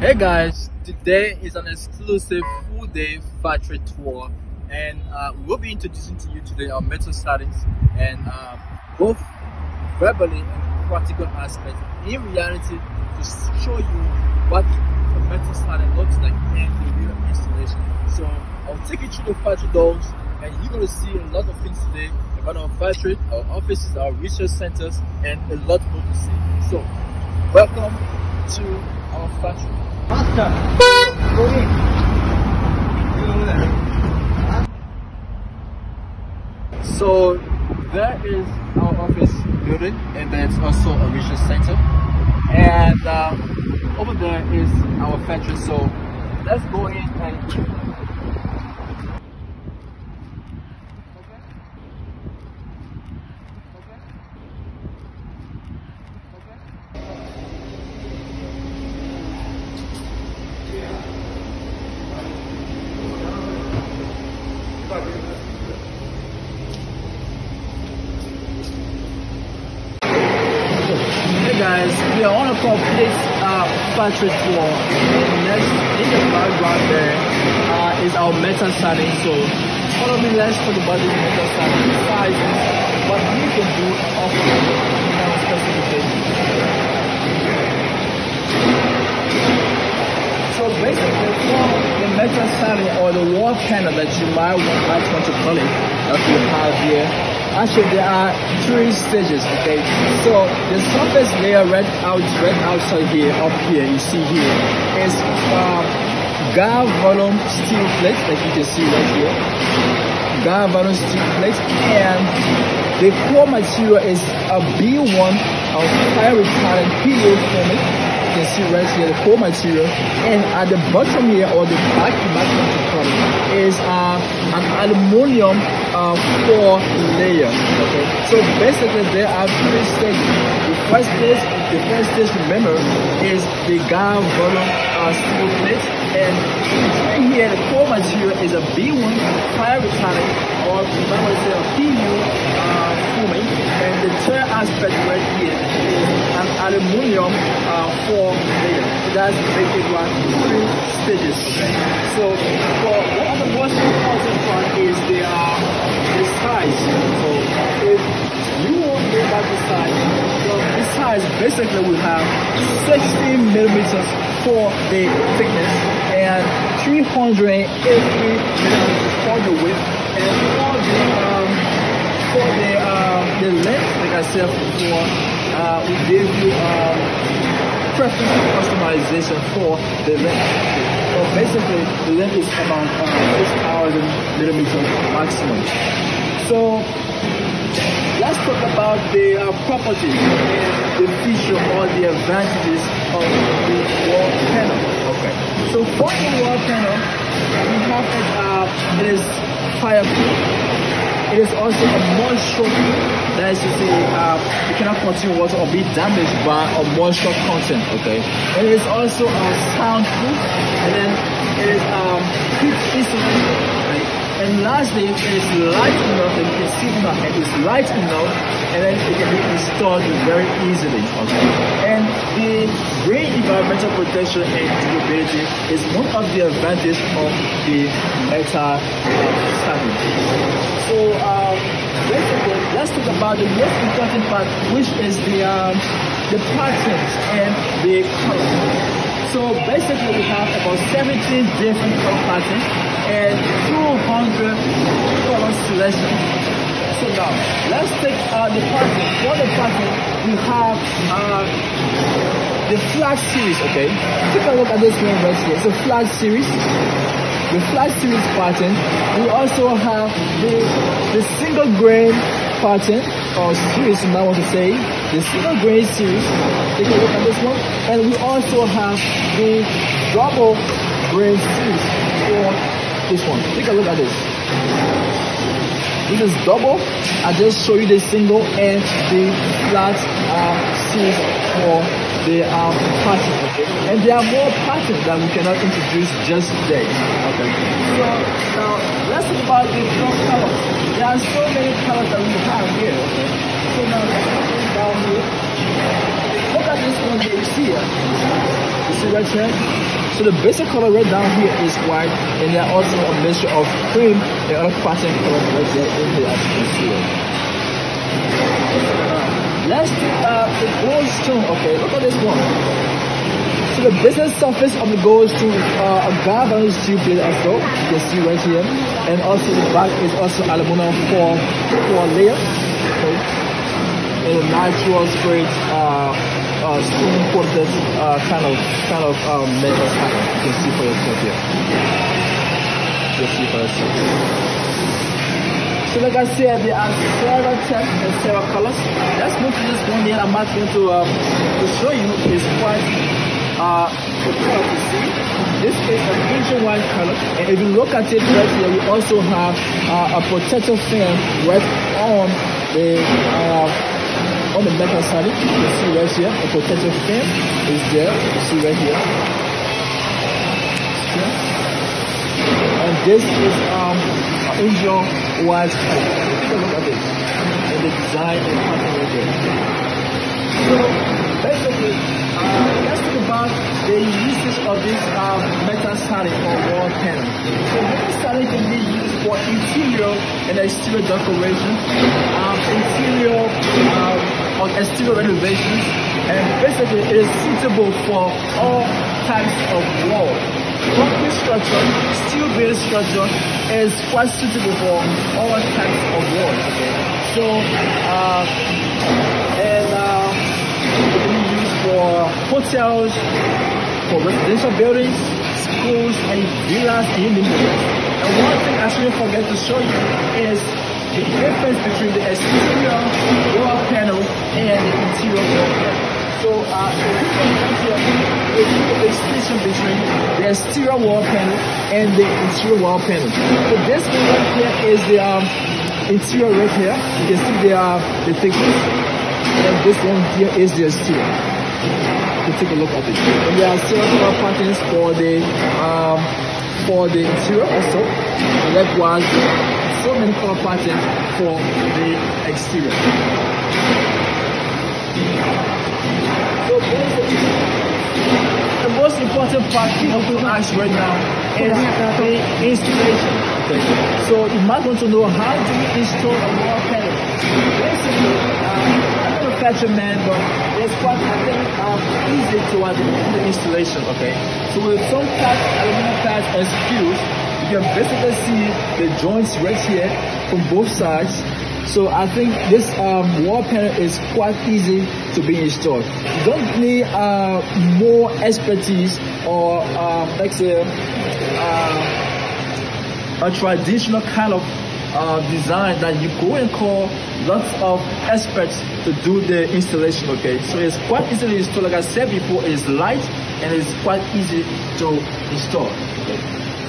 Hey guys, today is an exclusive full day factory tour, and we'll be introducing to you today our metal settings and both verbally and practical aspect in reality to show you what a metal setting looks like and the real installation. So I'll take you through the factory doors, and you're going to see a lot of things today about our factory, our offices, our research centers, and a lot more to see. So welcome to our factory. Master, go in. So that is our office building, and there's also a research center. And over there is our factory. So let's go in and. Guys, we are on a complete factory tour. Next, in the background there is our metal siding. So follow me, let's talk about the metal siding sizes, what we can do after our specification. So basically, for the metal siding or the wall panel that you might want to call it, that we have here. Actually, there are three stages, okay? So the surface layer right outside here, up here, you see here, is galvanum steel plates, like you can see right here. Galvanum steel plates, and the core material is a B1 of fire retardant PVA foaming. You can see right here the core material, and at the bottom here, or the back, is an aluminium core layer. Okay, so basically there are three stages. The first stage, remember, is the galvanum steel plate, and right here the core material is a B1 fire retardant, or remember it's a PU foaming, and the third aspect right here is an aluminium core layer. So that's basically what three stages. Okay, so for one of the most important part is the size. So if you want to know about the size, so the size basically will have 16 millimeters for the thickness, and 380 millimeters for the width, and for the length, like I said before, we gave you preference for customization for the length. So basically, the length is about 6,000 millimeters maximum. So let's talk about the properties, the feature, or the advantages of the wall panel. Okay. So for the wall panel, we have that it is fireproof. It is also a moisture. That is to say, it cannot contain water or be damaged by a moisture content. Okay. And it is also soundproof. And then it is heat insulation, right? And lastly, it is light enough that you can see that it is light enough, and then it can be installed very easily. Okay. And the green environmental protection and durability is one of the advantages of the metal siding. So basically, let's talk about the most important part, which is the patterns and the color. So basically, we have about 17 different color patterns and 200 color selections. So now, let's take the pattern. For the pattern, we have the flag series, okay? Take a look at this one right here. It's a flag series. The flag series pattern. We also have the single grain pattern, or series, if I want to say, the single grain series. Take a look at this one. And we also have the double grain series for this one. Take a look at this. This is double. I just show you the single and the flat C's for the patterns, okay? And there are more patterns that we cannot introduce just today, okay? So now let's talk about the floor colors. There are so many colors that we have here, okay? So now let's go down here. Look at this one that you see here. You see that here? So the basic color right down here is white, and there are also a mixture of cream and other pattern colors right there in here, as you can see. Let's do the gold stone, okay, look at this one. So the basic surface of the gold stone is a galvanized steel plate also, you can see right here, and also the back is also aluminum four layers, okay, and a natural straight spoon-coated kind of metal pattern. You can see for yourself here. You can see for yourself. So like I said, there are several types and several colors. Let's move to this one here. I'm not going to show you. It's quite good color to see. This is an ancient white color, and if you look at it right here, we also have a protective film right on the metal side. You can see right here, a protective film is there, you see right here. And this is an Indian white color. Take a look at this, and the design and pattern right there. So basically, let's talk about the usage of this metal sari or wall panel. So metal sari can be used for interior and exterior decoration, interior on exterior renovations, and basically it is suitable for all types of walls. Concrete structure, steel-based structure is quite suitable for all types of walls. Okay? So, it can be used for hotels, for residential buildings, schools, and villas, you name it. And one thing I shouldn't forget to show you is the difference between the exterior wall panel and the interior wall panel. So the distinction between the exterior wall panel and the interior wall panel. So this one right here is the interior right here. You can see the thickness, and this one here is the exterior. You can take a look at it. And there are several patterns for the interior also, and likewise so many color patterns for the exterior. So basically, the most important part of the ask right now is the installation. Okay. So you might want to know, how do you install a wall panel? Basically, I'm not a fashion man, but it's quite, I think, easy to do the installation. Okay. So with some parts, aluminum parts and screws, you can basically see the joints right here from both sides. So I think this wall panel is quite easy to be installed. You don't need more expertise or a traditional kind of design that you go and call lots of experts to do the installation, okay? So it's quite easily installed. Like I said before, it's light and it's quite easy to install, okay?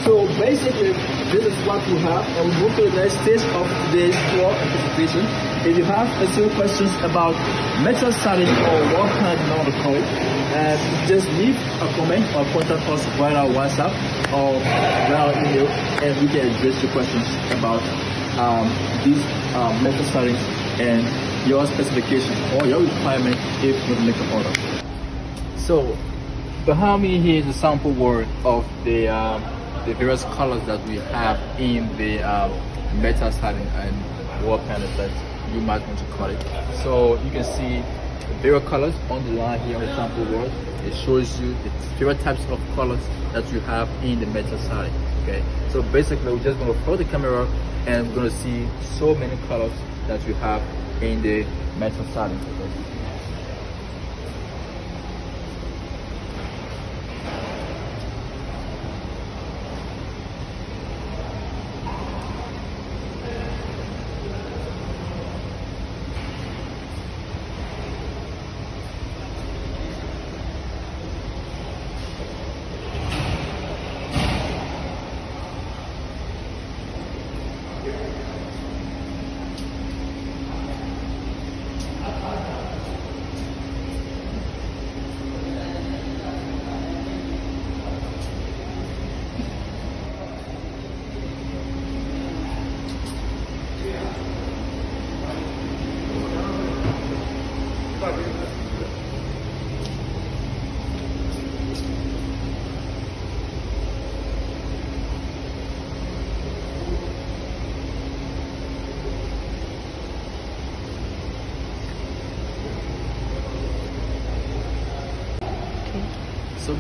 So basically, this is what we have, and we move to the next stage of this floor presentation. If you have a few questions about metal siding or wall panel design, just leave a comment or contact us via WhatsApp or via email, and we can address your questions about these metal siding and your specification or your requirement if you make an order. So behind me here is a sample work of the various colors that we have in the metal siding and wall panel that you might want to call it. So you can see the various colors on the line here on the sample board. It shows you the different types of colors that you have in the metal siding. Okay, so basically we're just going to throw the camera and we're going to see so many colors that you have in the metal siding. Okay?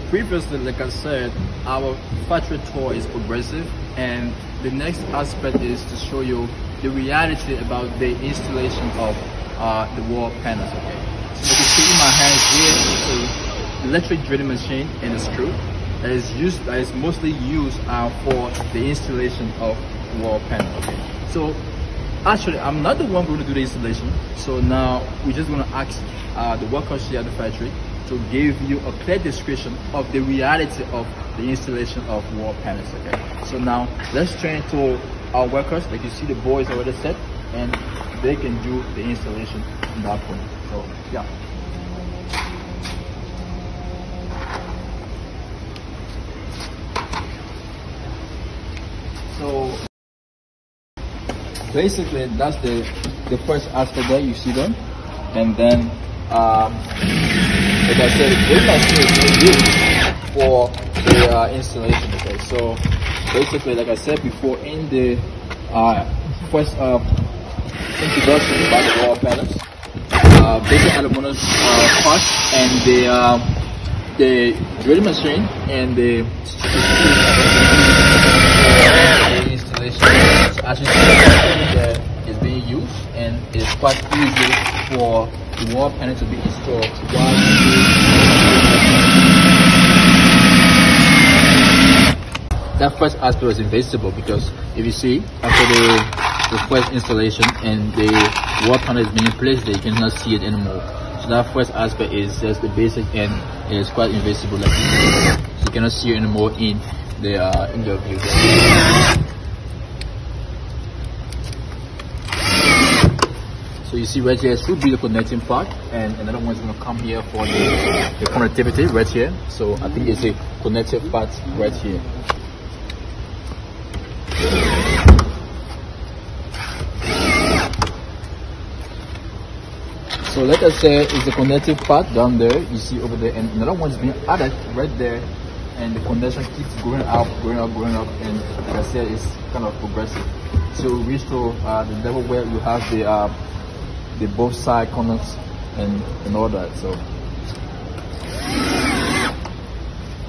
previously, like I said, our factory tour is progressive, and the next aspect is to show you the reality about the installation of the wall panels. Okay, so you can see in my hands here is an electric drilling machine and a screw that is used, that is mostly used for the installation of wall panels. Okay, so actually, I'm not the one going to do the installation. So now we're just going to ask the workers here at the factory to give you a clear description of the reality of the installation of wall panels. Okay, so now let's turn to our workers. Like you see, the boys already set, and they can do the installation in that point. So yeah. So basically, that's the first aspect there, you see them. And then, like I said, this machine is used for the installation. Okay, so basically, like I said before, in the first introduction about the wall panels, basic aluminum parts and the drilling machine and the installation. As you see, it's being used, and it's quite easy for the wall panel to be installed while that first aspect was invisible, because if you see, after the first installation and the wall panel is being placed there, you cannot see it anymore. So that first aspect is just the basic, and it is quite invisible, like so you cannot see it anymore in the view. So you see right here should be the connecting part, and another one is going to come here for the connectivity right here. So I think it's a connected part right here. So like I said, it's the connecting part down there, you see over there, and another one is being added right there, and the connection keeps going up, and like I said, it's kind of progressive. So we reach to the level where you have the both side corners and all that. So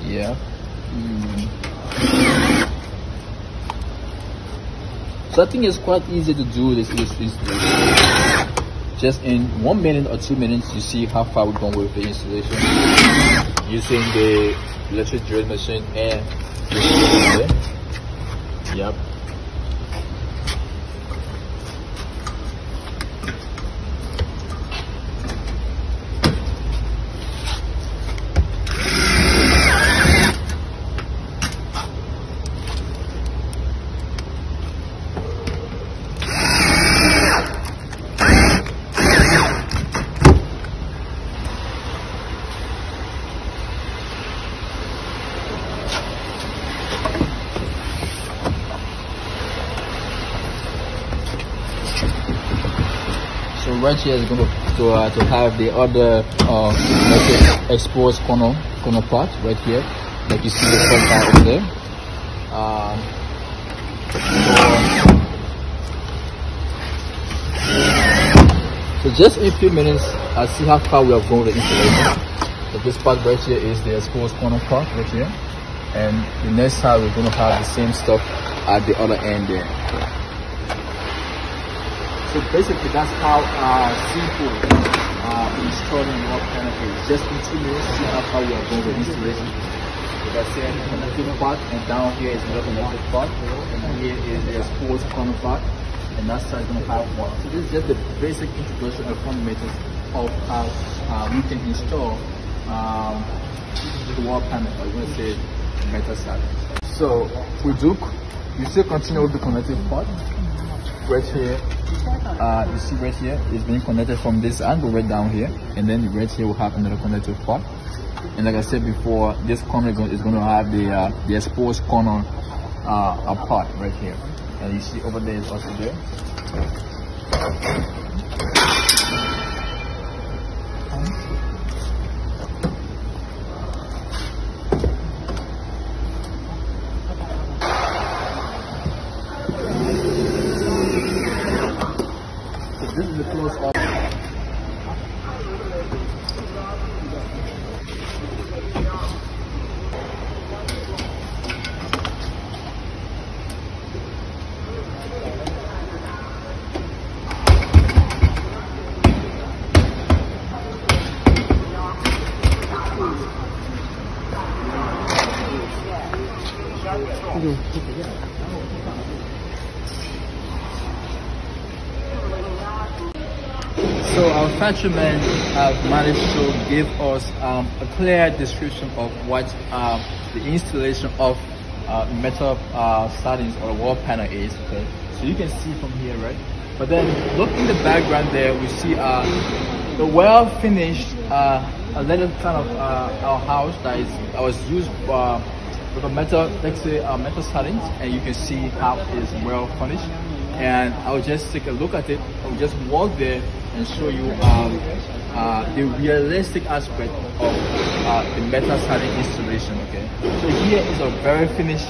yeah, so I think it's quite easy to do this just in 1 minute or 2 minutes. You see how far we've gone with the installation using the electric drill machine and the yep. Right here is going to have the other exposed corner part right here, like you see the front part over there. So just in a few minutes, I see how far we have gone with the installation. So this part right here is the exposed corner part right here, and the next side we're going to have the same stuff at the other end there. So basically, that's how simple installing wall panel is. Just in 2 minutes, see how we are going with installation. Like I said, connected part, and down here is another connected part, and here is the exposed corner part, and that side is going to have one. So this is just the basic introduction of fundamentals of how we can install the wall panel. I'm going to say metal side. So we still continue with the connected part. Right here, you see right here, it's being connected from this angle right down here, and then right here will have another connected part. And like I said before, this corner is going to have the exposed corner apart right here, and you see over there is also there. So our fishermen have managed to give us a clear description of what the installation of metal sardines or wall panel is. Okay, so you can see from here, right? But then look in the background there, we see the well finished a little kind of our house that was used with a metal, let's say metal sardines, and you can see how it is well furnished. And I'll just take a look at it. I'll just walk there and show you the realistic aspect of the metal sardine installation. Okay, so here is a very finished,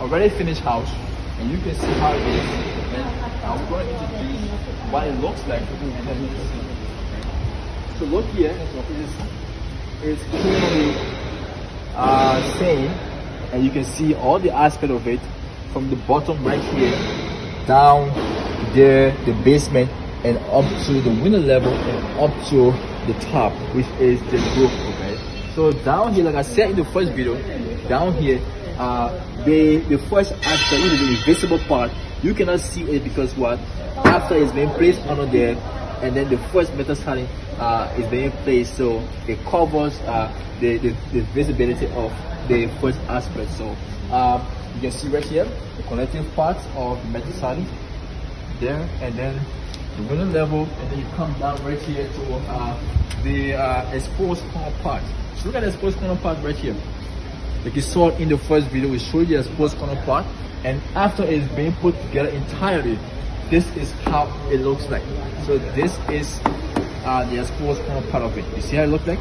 already finished house, and you can see how it is. And I'm going to introduce what it looks like, and then you can see. So look here, it's clearly same, and you can see all the aspect of it from the bottom right here down there, the basement, and up to the window level, and up to the top, which is the roof. Okay, so down here, like I said in the first video, down here the first aspect, which is the invisible part, you cannot see it because what, after it's been placed under there, and then the first metal sardine is being placed, so it covers the visibility of the first aspect. So you can see right here the connecting parts of the metal sardine there, and then the window level, and then you come down right here to the exposed corner part. So look at the exposed corner part right here. Like you saw in the first video, we showed you the exposed corner part, and after it's being put together entirely, this is how it looks like. So this is the exposed corner part of it. You see how it looks like?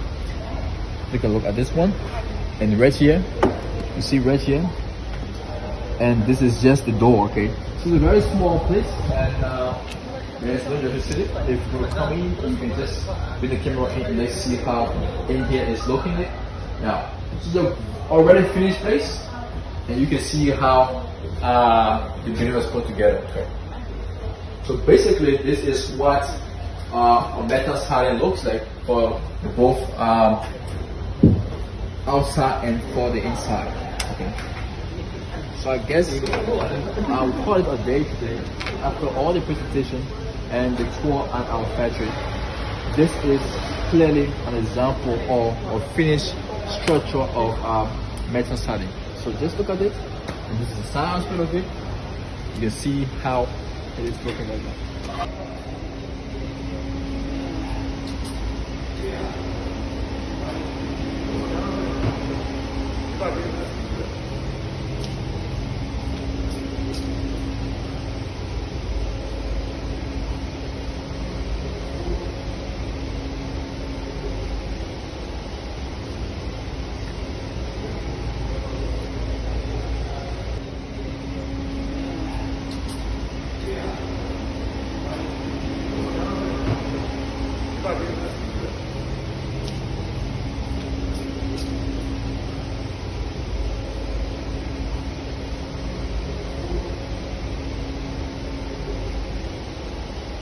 Take a look at this one, and right here, you see right here, and this is just the door. Okay, so it's a very small place, and there's no necessity. If you're coming, you can just bring the camera in and let's see how in here is looking like. Now, this is a already finished place, and you can see how the building was put together. Okay. So basically, this is what a metal sardine looks like for both outside and for the inside. Okay. So I guess I'll call it a day today after all the presentation and the tour at our factory. This is clearly an example of a finished structure of metal sardine. So just look at it, and this is the side aspect of it. You can see how it is looking like that. Yeah.